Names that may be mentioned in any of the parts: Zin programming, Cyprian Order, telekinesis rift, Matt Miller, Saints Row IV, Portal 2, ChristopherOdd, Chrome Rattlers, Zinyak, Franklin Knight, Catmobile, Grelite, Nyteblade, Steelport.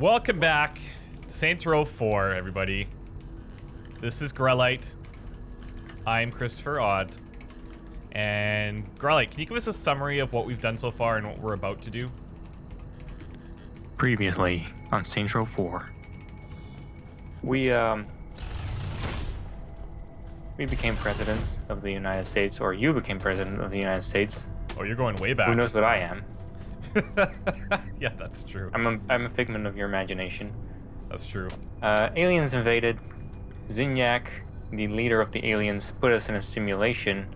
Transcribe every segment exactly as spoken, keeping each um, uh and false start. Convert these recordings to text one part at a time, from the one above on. Welcome back to Saints Row four, everybody. This is Grelite. I'm ChristopherOdd. And Grelite, can you give us a summary of what we've done so far and what we're about to do? Previously on Saints Row four, we um we became presidents of the United States, or you became president of the United States. Oh, you're going way back. Who knows what I am? Yeah, that's true. I'm a, I'm a figment of your imagination. That's true. Uh, aliens invaded. Zinyak, the leader of the aliens, put us in a simulation.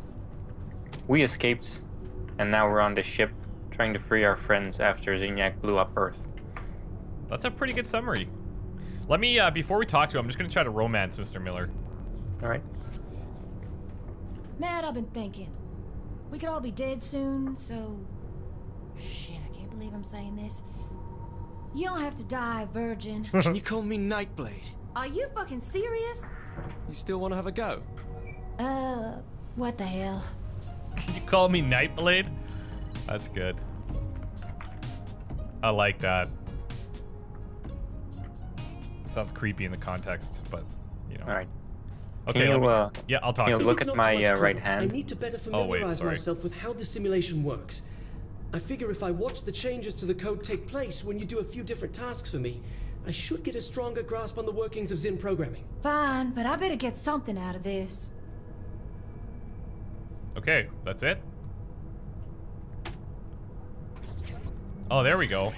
We escaped, and now we're on this ship trying to free our friends after Zinyak blew up Earth. That's a pretty good summary. Let me, uh, before we talk to him, I'm just going to try to romance Mister Miller. All right. Matt, I've been thinking. We could all be dead soon, so... Shit, I can't believe I'm saying this. You don't have to die, virgin. Can you call me Nyteblade? Are you fucking serious? You still want to have a go? Uh, what the hell? Can you call me Nyteblade? That's good. I like that. Sounds creepy in the context, but, you know. All right. Okay, can you, uh, yeah, I'll talk to you. Look at my uh, right hand. I need to better familiarize oh, wait, myself with how the simulation works. I figure if I watch the changes to the code take place when you do a few different tasks for me, I should get a stronger grasp on the workings of Zin programming. Fine, but I better get something out of this. Okay, that's it. Oh, there we go.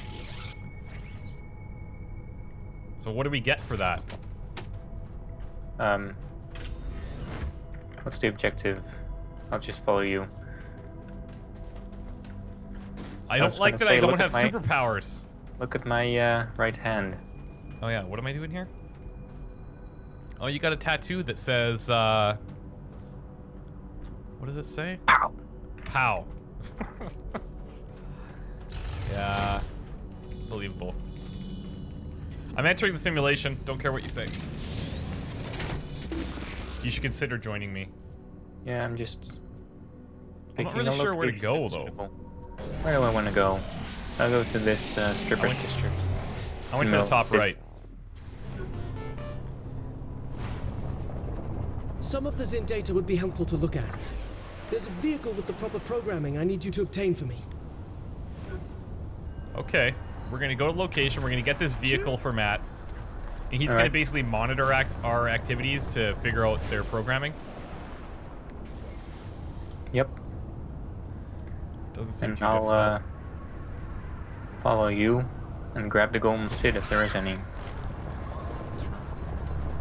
So what do we get for that? Um, what's the objective? I'll just follow you. I don't I like that say, I don't have my, superpowers. Look at my uh, right hand. Oh yeah, what am I doing here? Oh, you got a tattoo that says, uh... what does it say? Pow. Pow. Yeah, believable. I'm entering the simulation, don't care what you say. You should consider joining me. Yeah, I'm just... I'm not really sure where to go, though. Where do I want to go? I'll go to this uh, stripper's district. I went to the top right. Some of the Zin data would be helpful to look at. There's a vehicle with the proper programming I need you to obtain for me. Okay, we're going to go to location, we're going to get this vehicle for Matt. And he's going to basically monitor act our activities to figure out their programming. Yep. Doesn't seem and I'll uh, follow you and grab the golden seed if there is any.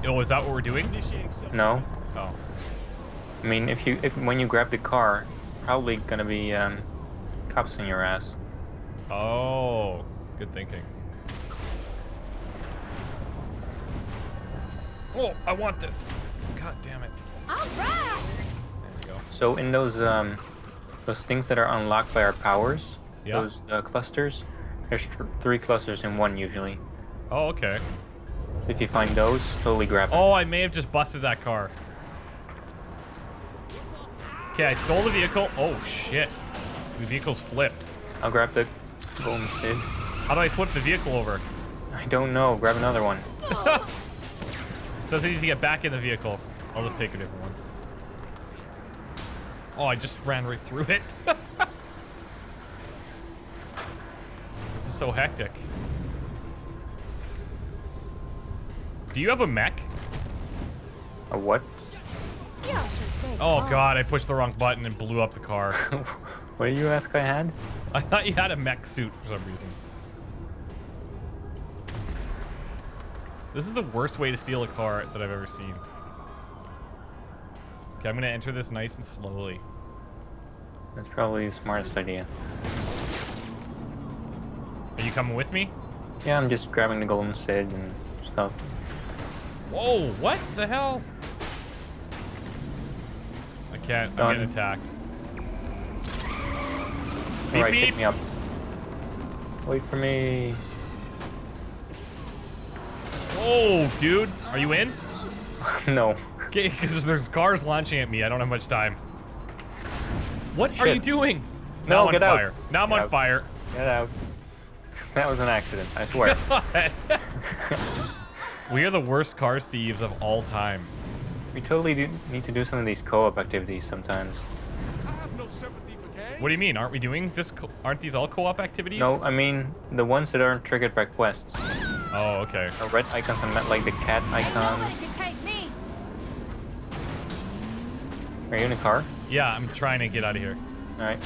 Oh, is that what we're doing? No. Oh. I mean, if you if when you grab the car, probably gonna be um, cops in your ass. Oh, good thinking. Oh, I want this. God damn it. All right. There we go. So in those um. Those things that are unlocked by our powers, yeah. Those uh, clusters, there's three clusters in one usually. Oh, okay. So if you find those, totally grab them. Oh, I may have just busted that car. Okay, I stole the vehicle. Oh, shit. The vehicle's flipped. I'll grab the golden seed. How do I flip the vehicle over? I don't know. Grab another one. It says I need to get back in the vehicle. I'll just take a different one. Oh, I just ran right through it. This is so hectic. Do you have a mech? A what? Oh god, I pushed the wrong button and blew up the car. What did you ask I had? I thought you had a mech suit for some reason. This is the worst way to steal a car that I've ever seen. Okay, I'm gonna enter this nice and slowly. That's probably the smartest idea. Are you coming with me? Yeah, I'm just grabbing the golden seed and stuff. Whoa, what the hell? I can't, Done. I'm getting attacked. All right, beep. Pick me up. Wait for me. Oh, dude, are you in? No. Okay, because there's cars launching at me. I don't have much time. What Shit. Are you doing? No, now I'm on get fire. Out. Now I'm get on out. Fire. Get out. That was an accident, I swear. We are the worst car thieves of all time. We totally do need to do some of these co-op activities sometimes. I have no sympathy for gangs. What do you mean? Aren't we doing this? Co aren't these all co-op activities? No, I mean the ones that aren't triggered by quests. Oh, okay. The red icons are not like the cat icons. Are you in a car? Yeah, I'm trying to get out of here. All right.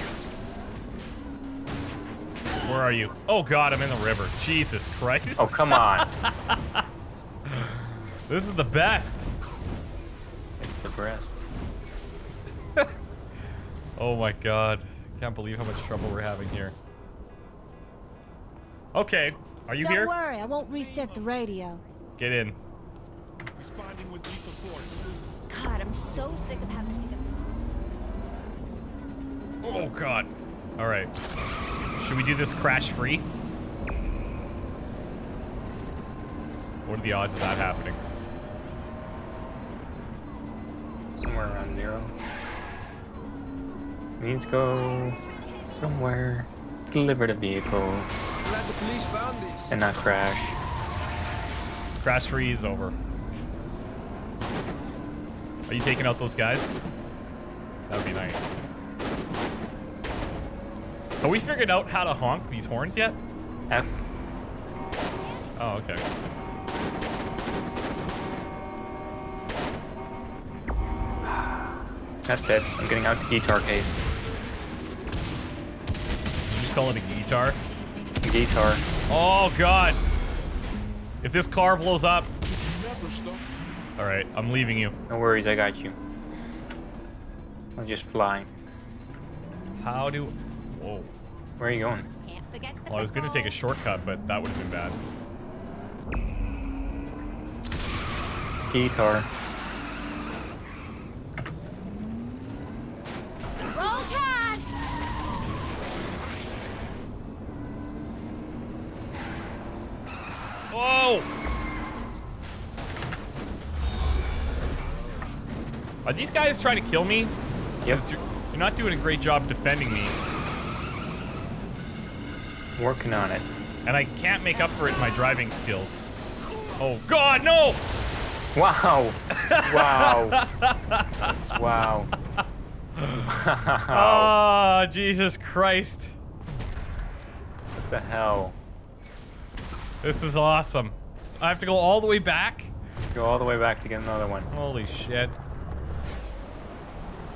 Where are you? Oh God, I'm in the river. Jesus Christ. Oh, come on. This is the best. It's the breast. Oh my God. Can't believe how much trouble we're having here. Okay, are you Don't here? Don't worry, I won't reset the radio. Get in. Responding with deeper force. God, I'm so sick of having to think of... Oh God. All right. Should we do this crash free? What are the odds of that happening? Somewhere around zero. We need to go somewhere, deliver the vehicle, and not crash. Crash free is over. Are you taking out those guys? That would be nice. Have we figured out how to honk these horns yet? F. Oh, okay. That's it. I'm getting out the guitar case. Did you just call it a guitar? A guitar. Oh, God. If this car blows up. All right, I'm leaving you. No worries, I got you. I'll just fly. How do... Whoa. Where are you going? Can't forget the well, I was going to take a shortcut, but that would have been bad. Guitar. Roll tag! Whoa! Are these guys trying to kill me? Yes. You're, you're not doing a great job defending me. Working on it. And I can't make up for it in my driving skills. Oh God, no! Wow. Wow. Wow. Wow. Oh, Jesus Christ. What the hell? This is awesome. I have to go all the way back? Go all the way back to get another one. Holy shit.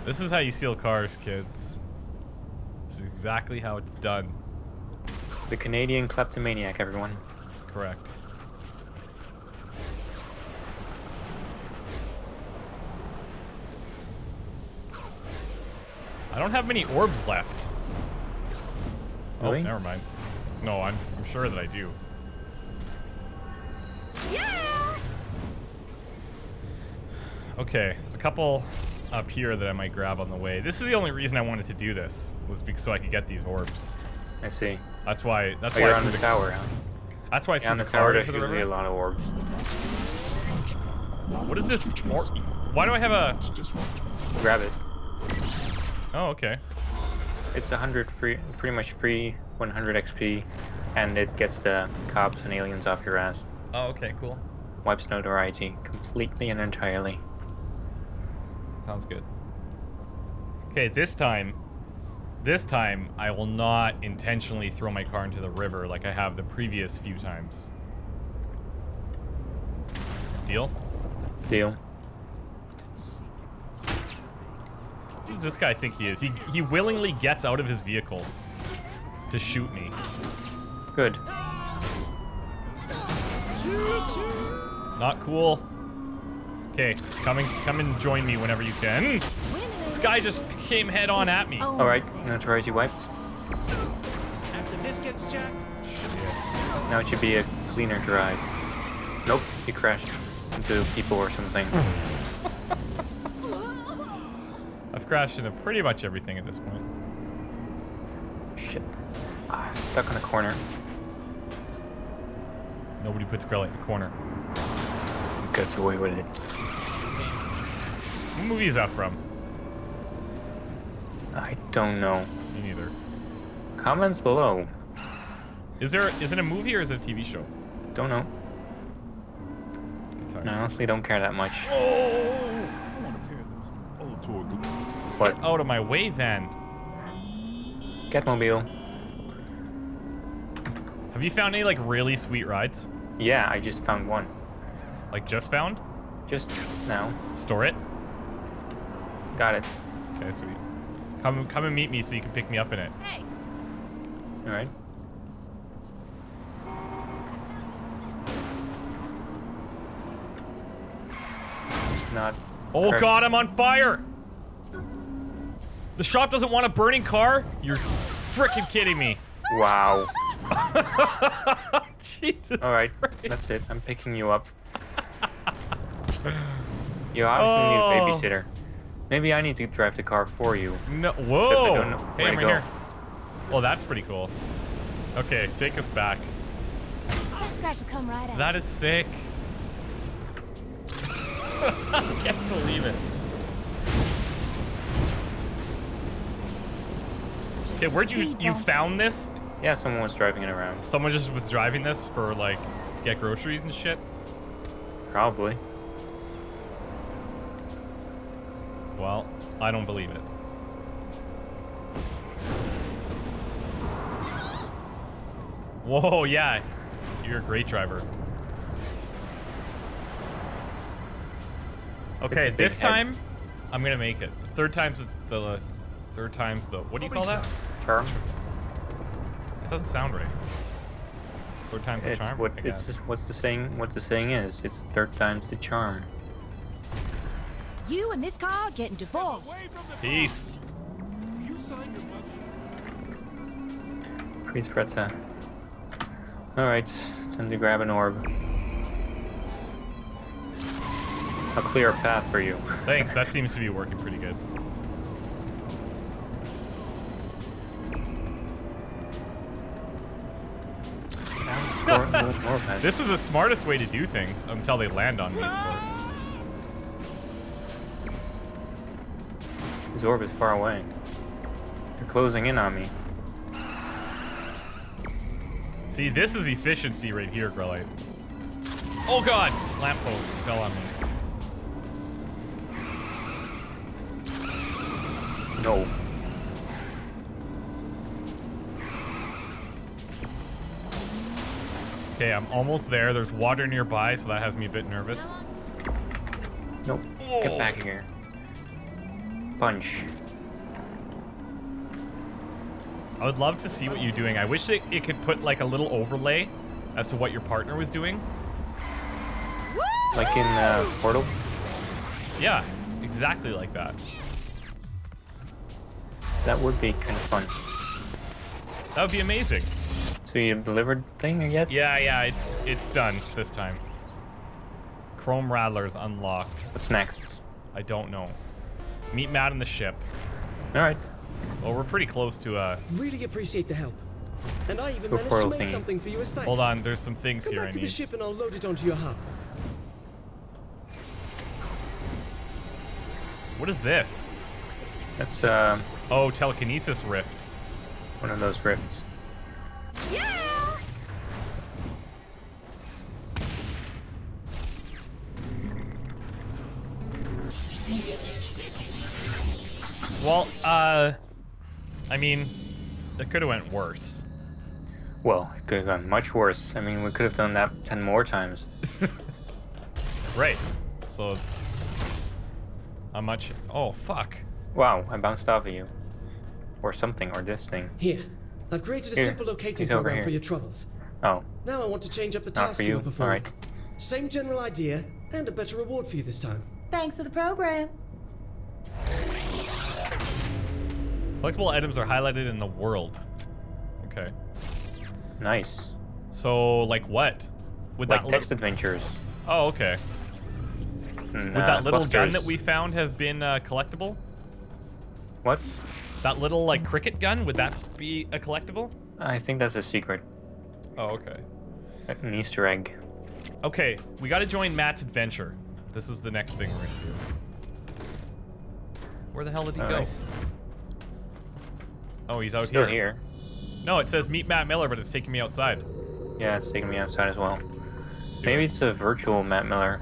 This is how you steal cars, kids. This is exactly how it's done. The Canadian kleptomaniac, everyone. Correct. I don't have many orbs left. Really? Oh, never mind. No, I'm, I'm sure that I do. Yeah. Okay, there's a couple up here that I might grab on the way. This is the only reason I wanted to do this was because so I could get these orbs. I see. That's why. That's oh, why. You're on the, the tower. Huh? That's why. I yeah, on the, the tower, there's to really a lot of orbs. What is this? Or why do I have a? Grab it. Oh, okay. It's a hundred free, pretty much free, one hundred X P, and it gets the cops and aliens off your ass. Oh, okay, cool. Wipes notoriety completely and entirely. Sounds good. Okay, this time. This time, I will not intentionally throw my car into the river like I have the previous few times. Deal? Deal. Who does this guy think he is? He, he willingly gets out of his vehicle to shoot me. Good. Not cool. Okay, come and, come and join me whenever you can. This guy just came head on at me. All right, notoriety wiped. After this gets jacked. Shit. Now it should be a cleaner drive. Nope, he crashed into people or something. I've crashed into pretty much everything at this point. Shit. Ah, stuck in a corner. Nobody puts Grelite in the corner. Gets away with it. What movie is that from? I don't know. Me neither. Comments below. Is there? Is it a movie or is it a T V show? Don't know. No, I honestly don't care that much. Oh! What? Get out of my way, then. Catmobile. Have you found any like really sweet rides? Yeah, I just found one. Like just found? Just now. Store it. Got it. Okay, sweet. Come, come and meet me so you can pick me up in it. Hey. All right. Not oh perfect. God, I'm on fire! The shop doesn't want a burning car? You're freaking kidding me. Wow. Jesus. Alright, that's it. I'm picking you up. You obviously oh. need a babysitter. Maybe I need to drive the car for you. No. Whoa. Except I don't know where hey, I'm to right go. Here. Oh, that's pretty cool. Okay, take us back. That scratch will come right out. That is sick. I can't believe it. Okay, where'd you you found this? Yeah, someone was driving it around. Someone just was driving this for like get groceries and shit. Probably. Well, I don't believe it. Whoa, yeah, you're a great driver. Okay, this time head. I'm gonna make it. Third time's the, the third time's the what do you call that? Charm. It doesn't sound right. Third time's the it's charm. What, I guess. It's just what's the saying? What the saying is? It's third time's the charm. You and this car are getting divorced. Peace. Peace, Pretza. All right, time to grab an orb. A clear path for you. Thanks, that seems to be working pretty good. This is the smartest way to do things until they land on me, of course. His orb is far away. They're closing in on me. See, this is efficiency right here, Grelite. Oh god! Lamppost fell on me. No. Okay, I'm almost there. There's water nearby, so that has me a bit nervous. Nope. Oh. Get back here. Punch. I would love to see what you're doing. I wish it, it could put like a little overlay as to what your partner was doing. Like in uh, Portal? Yeah, exactly like that. That would be kind of fun. That would be amazing. So you delivered thing yet? Yeah, yeah, it's it's done this time. Chrome Rattlers unlocked. What's next? I don't know. Meet Matt in the ship. All right. Well, we're pretty close to uh. Really appreciate the help. And I even managed to make thingy. something for you as thanks. Hold on, there's some things Come here back I to need. the ship and I'll load it onto your hub. What is this? That's uh. Oh, telekinesis rift. One of those rifts. Yeah. Well, uh, I mean, it could have went worse. Well, it could have gone much worse. I mean, we could have done that ten more times. Right. So, how much? Oh, fuck. Wow, I bounced off of you. Or something, or this thing. Here, I've created a here. simple locating program for your troubles. Oh. Now I want to change up the task you perform. All right. Same general idea, and a better reward for you this time. Thanks for the program. Collectible items are highlighted in the world. Okay. Nice. So, like what? With like that text adventures. Oh, okay. And, Would uh, that little clusters. gun that we found have been uh, collectible? What? That little, like, cricket gun, would that be a collectible? I think that's a secret. Oh, okay. Like an Easter egg. Okay, we gotta join Matt's adventure. This is the next thing we're gonna do. Where the hell did he All go? Right. Oh, he's out he's here. Still here. No, it says meet Matt Miller, but it's taking me outside. Yeah, it's taking me outside as well. Maybe it. it's a virtual Matt Miller.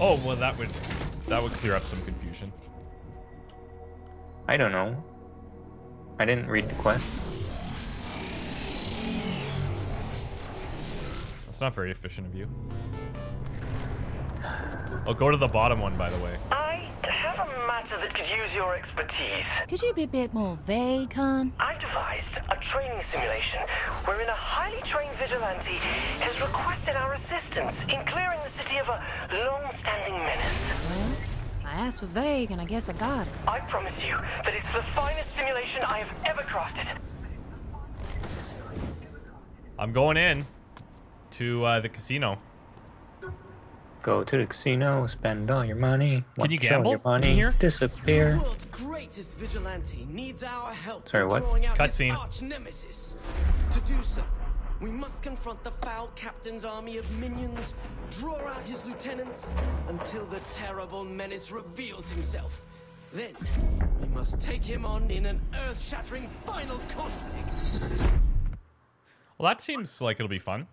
Oh, well, that would that would clear up some confusion. I don't know. I didn't read the quest. That's not very efficient of you. I'll go to the bottom one, by the way. I have a matter that could use your expertise. Could you be a bit more vague, hon? I devised a training simulation wherein a highly trained vigilante has requested our assistance in clearing the city of a long-standing menace. Well, I asked for vague, and I guess I got it. I promise you that it's the finest simulation I have ever crafted. I'm going in to uh, the casino. Go to the casino, spend all your money. Can you gamble? Your money, in here? Disappear. The world's greatest vigilante needs our help. Sorry, what? Cutscene. To do so, we must confront the foul captain's army of minions, draw out his lieutenants, until the terrible menace reveals himself. Then, we must take him on in an earth-shattering final conflict. Well, that seems like it'll be fun.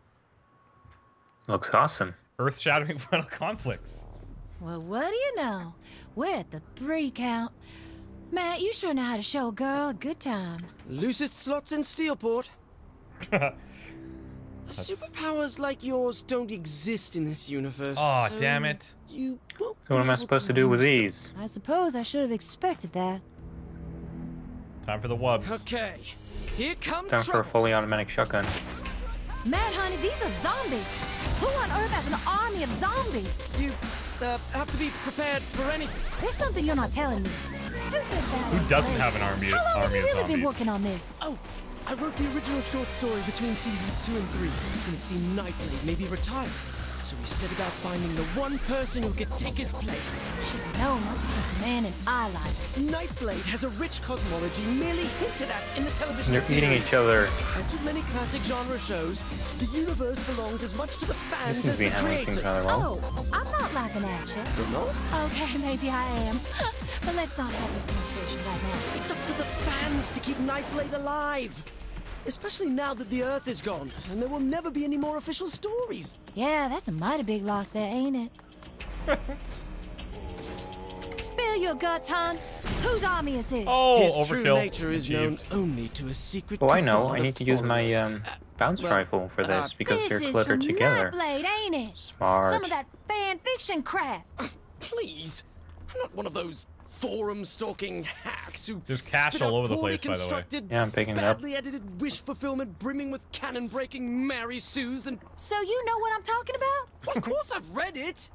Looks awesome. Earth-shattering final conflicts. Well, what do you know? We're at the three count. Matt, you sure know how to show a girl a good time. Loosest slots in Steelport. Superpowers like yours don't exist in this universe. Oh, so damn it. You won't so what am I supposed to do with these? I suppose I should have expected that. Time for the wubs. Okay, here comes Time trouble. for a fully automatic shotgun. Matt, honey, these are zombies. Who on earth has an army of zombies? You uh, have to be prepared for anything. There's something you're not telling me. Who says that? Who doesn't have an army, How long army have you of really zombies? Been working on this? Oh, I wrote the original short story between seasons two and three, and it seemed Nyteblade may be retired. So we set about finding the one person who could take his place. Should know not to trust a man in our life. Nyteblade has a rich cosmology merely hinted at in the television They're series. Eating each other. As with many classic genre shows, the universe belongs as much to the fans as the creators. Oh, I'm not laughing at you. You're not? Okay, maybe I am. But let's not have this conversation right now. It's up to the fans to keep Nyteblade alive. Especially now that the Earth is gone, and there will never be any more official stories. Yeah, that's a mighty big loss there, ain't it? Spill your guts, hon. Whose army is this? Oh, His overkill. true nature is Achieved. known only to a secret. Oh, I know. I need to use my um, bounce uh, well, rifle for this, because this they're cluttered together. Blade, ain't it? Smart. Some of that fan fiction crap. Please, I'm not one of those forum-stalking hacks who There's cash all over the place, by the way. Yeah, I'm picking it up. Badly edited wish-fulfillment brimming with cannon-breaking Mary Sues and... So you know what I'm talking about? Of course I've read it!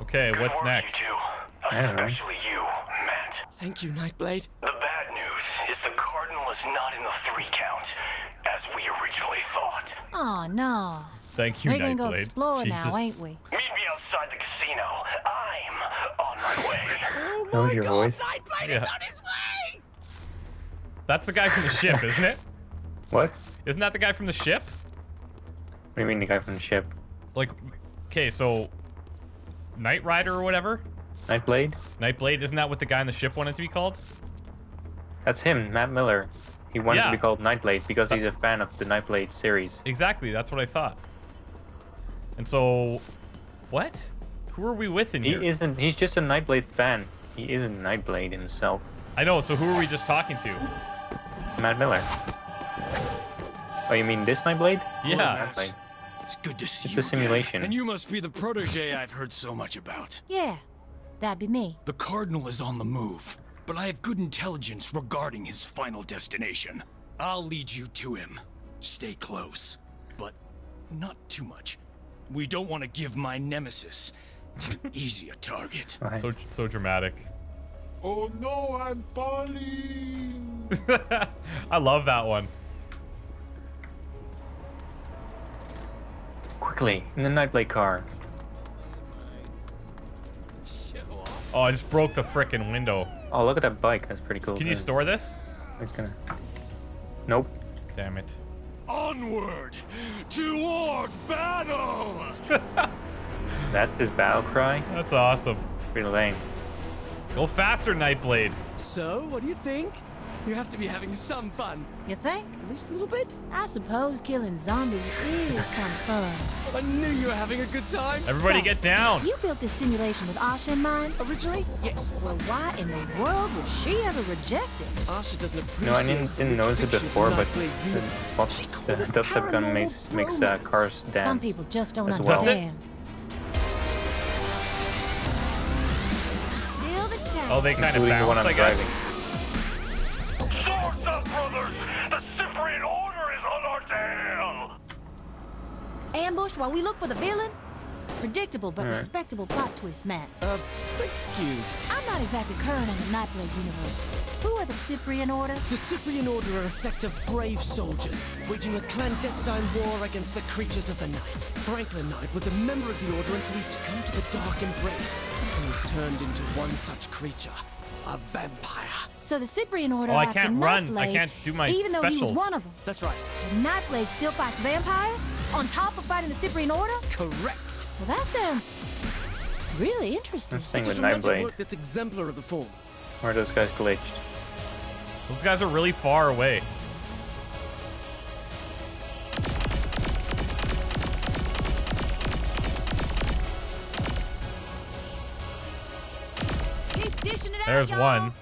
Okay, Good what's next? You two. Especially you, Matt. Thank you, Nyteblade. The bad news is the Cardinal is not in the three count, as we originally thought. Oh, no. Thank you, Nyteblade. We're gonna go explore Jesus. now, ain't we? Meet me outside the casino. Oh my your God, voice. Nyteblade yeah. is on his way! That's the guy from the ship, isn't it? What? Isn't that the guy from the ship? What do you mean the guy from the ship? Like, okay, so Knight Rider or whatever? Nyteblade? Nyteblade, isn't that what the guy on the ship wanted to be called? That's him, Matt Miller. He wanted yeah. to be called Nyteblade because he's a fan of the Nyteblade series. Exactly, that's what I thought. And so, what? Who are we with in here? He isn't. He's just a Nyteblade fan. He isn't Nyteblade himself. I know. So who are we just talking to? Matt Miller. Oh, you mean this Nyteblade? Yeah. Nyteblade. It's good to see it's you. It's a simulation. Again. And you must be the protege I've heard so much about. Yeah, that'd be me. The Cardinal is on the move, but I have good intelligence regarding his final destination. I'll lead you to him. Stay close, but not too much. We don't want to give my nemesis too easy a target. Right. So so dramatic. Oh no, I'm falling. I love that one. Quickly, in the Nyteblade car. Oh, I just broke the frickin' window. Oh, look at that bike. That's pretty cool. Can you store this? I'm just gonna. Nope. Damn it. Onward toward battle. That's his battle cry. That's awesome. Pretty lame. Go faster, Nyteblade. So, what do you think? You have to be having some fun. You think? At least a little bit? I suppose killing zombies is kind of fun. I knew you were having a good time. Everybody so, get down. You built this simulation with Asha in mind originally? Yes. Well, why in the world would she ever reject it? Asha doesn't appreciate No, I didn't, didn't notice it before, but the, the dubstep gun makes, makes uh, cars dance. Some people just don't understand. Well. Oh, they kind of bounce, I guess. Swords up, brothers! The Cyprian Order is on our tail! Ambushed while we look for the villain? Predictable but right. respectable plot twist, Matt. Uh, thank you. I'm not exactly current on the Nyteblade universe. Who are the Cyprian Order? The Cyprian Order are a sect of brave soldiers waging a clandestine war against the creatures of the night. Franklin Knight was a member of the Order until he succumbed to the dark embrace and was turned into one such creature, a vampire. So the Cyprian Order oh, I can't run. Nyteblade, I can't do my even specials. Even though he was one of them. That's right. Nyteblade still fights vampires on top of fighting the Cyprian Order? Correct. Well, that sounds really interesting. It's a Nyteblade work that's exemplar of the form. Where are those guys glitched? Those guys are really far away. Keep dishing it out, There's one.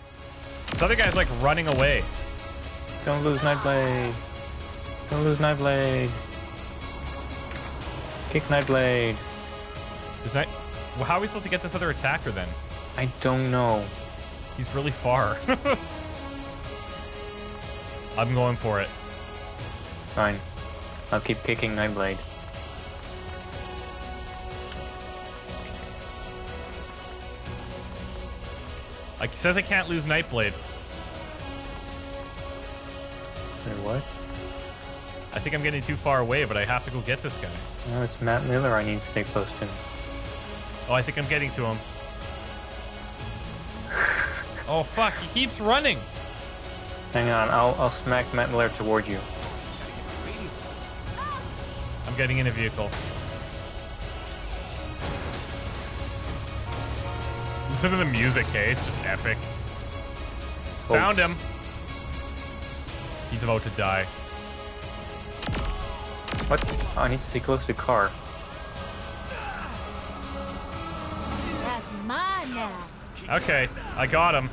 This other guy's like running away. Don't lose Nyteblade. Don't lose Nyteblade. Kick Nyteblade. Is Night... Well, how are we supposed to get this other attacker then? I don't know. He's really far. I'm going for it. Fine. I'll keep kicking Nyteblade. It says I can't lose Nyteblade. Wait, what? I think I'm getting too far away, but I have to go get this guy. No, it's Matt Miller I need to stay close to. Oh, I think I'm getting to him. Oh, fuck. He keeps running. Hang on. I'll, I'll smack Matt Miller toward you. I'm getting in a vehicle. Listen to the music, hey? It's just epic. Oops. Found him. He's about to die. What? Oh, I need to stay close to the car. That's mine now. Okay, I got him.